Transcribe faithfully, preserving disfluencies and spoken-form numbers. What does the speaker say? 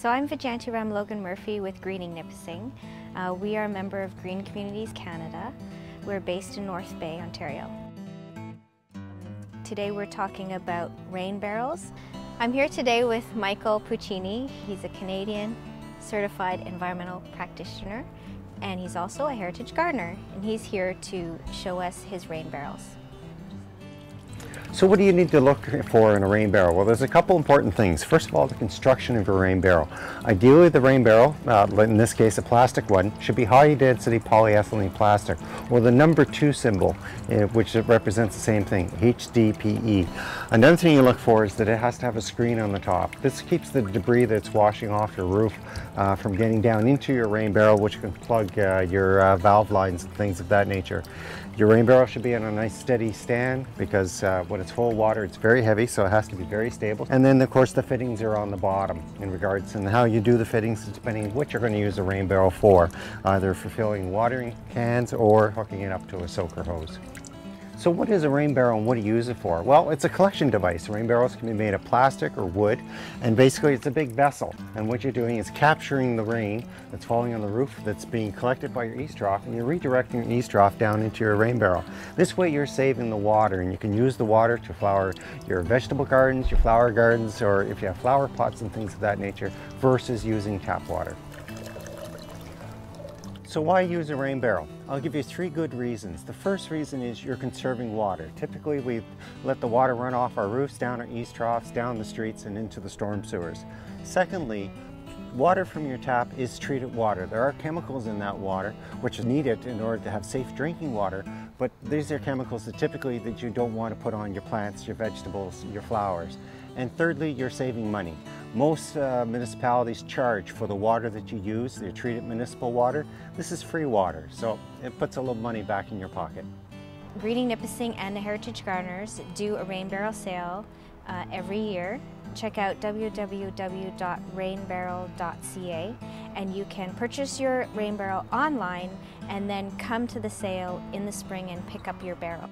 So I'm Vijanti Ram Logan Murphy with Greening Nipissing. Uh, we are a member of Green Communities Canada. We're based in North Bay, Ontario. Today we're talking about rain barrels. I'm here today with Michael Puccini. He's a Canadian certified environmental practitioner, and he's also a heritage gardener, and he's here to show us his rain barrels. So what do you need to look for in a rain barrel? Well, there's a couple important things. First of all, the construction of your rain barrel. Ideally, the rain barrel, uh, in this case a plastic one, should be high density polyethylene plastic, or the number two symbol, uh, which represents the same thing, H D P E. Another thing you look for is that it has to have a screen on the top. This keeps the debris that's washing off your roof uh, from getting down into your rain barrel, which can plug uh, your uh, valve lines and things of that nature. Your rain barrel should be on a nice steady stand, because uh, when it's full of water it's very heavy, so it has to be very stable. And then of course the fittings are on the bottom in regards and how you do the fittings, depending on what you're going to use a rain barrel for, either for filling watering cans or hooking it up to a soaker hose. So what is a rain barrel and what do you use it for? Well, it's a collection device. Rain barrels can be made of plastic or wood, and basically it's a big vessel. And what you're doing is capturing the rain that's falling on the roof that's being collected by your eavesdroff, and you're redirecting your eavesdroff down into your rain barrel. This way you're saving the water, and you can use the water to flower your vegetable gardens, your flower gardens, or if you have flower pots and things of that nature, versus using tap water. So why use a rain barrel? I'll give you three good reasons. The first reason is you're conserving water. Typically we let the water run off our roofs, down our eavesdroffs, down the streets, and into the storm sewers. Secondly, water from your tap is treated water. There are chemicals in that water which is needed in order to have safe drinking water, but these are chemicals that typically that you don't want to put on your plants, your vegetables, your flowers. And thirdly, you're saving money. Most uh, municipalities charge for the water that you use, their treated municipal water. This is free water, so it puts a little money back in your pocket. Greening Nipissing and the Heritage Gardeners do a rain barrel sale uh, every year. Check out w w w dot rain barrel dot c a, and you can purchase your rain barrel online and then come to the sale in the spring and pick up your barrel.